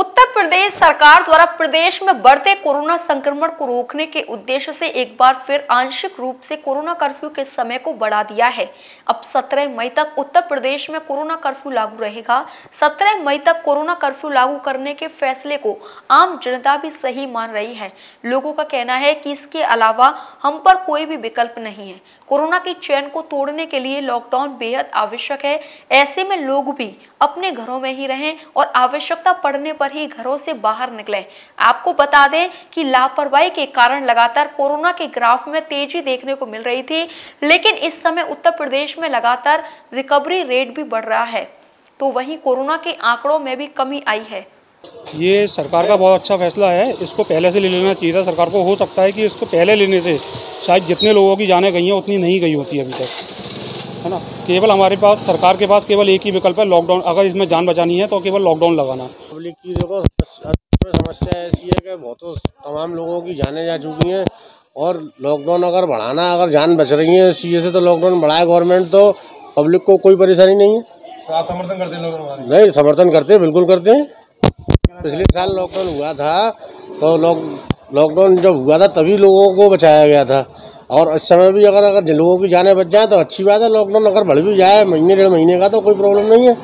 उत्तर प्रदेश सरकार द्वारा प्रदेश में बढ़ते कोरोना संक्रमण को रोकने के उद्देश्य से एक बार फिर आंशिक रूप से कोरोना कर्फ्यू के समय को बढ़ा दिया है। अब 17 मई तक उत्तर प्रदेश में कोरोना कर्फ्यू लागू रहेगा। 17 मई तक कोरोना कर्फ्यू लागू करने के फैसले को आम जनता भी सही मान रही है। लोगों का कहना है कि इसके अलावा हम पर कोई भी विकल्प नहीं है। कोरोना की चैन को तोड़ने के लिए लॉकडाउन बेहद आवश्यक है। ऐसे में लोग भी अपने घरों में ही रहें और आवश्यकता पड़ने पर ही घरों से बाहर निकलें। आपको बता दें कि लापरवाही के कारण लगातार कोरोना के ग्राफ में तेजी देखने को मिल रही थी, लेकिन इस समय उत्तर प्रदेश में लगातार रिकवरी रेट भी बढ़ रहा है, तो वहीं कोरोना के आंकड़ों में भी कमी आई है। ये सरकार का बहुत अच्छा फैसला है, इसको पहले से ले लेना चाहिए था सरकार को। हो सकता है कि इसको पहले लेने से शायद जितने लोगों की जाने गई हैं उतनी नहीं गई होती अभी तक, है ना। केवल हमारे पास, सरकार के पास केवल एक ही विकल्प है, लॉकडाउन। अगर इसमें जान बचानी है तो केवल लॉकडाउन लगाना। पब्लिक की देखो समस्या ऐसी है कि बहुत तमाम लोगों की जाने जा चुकी हैं और लॉकडाउन अगर बढ़ाना, अगर जान बच रही है इस चीज़ से तो लॉकडाउन बढ़ाए गवर्नमेंट तो पब्लिक को कोई परेशानी नहीं है। आप समर्थन करते हैं लॉकडाउन? नहीं, समर्थन करते हैं, बिल्कुल करते हैं। पिछले साल लॉकडाउन हुआ था तो लॉकडाउन जब हुआ था तभी लोगों को बचाया गया था और इस समय भी अगर लोगों की जाने बच जाए तो अच्छी बात है। लॉकडाउन अगर बढ़ भी जाए महीने डेढ़ महीने का तो कोई प्रॉब्लम नहीं है।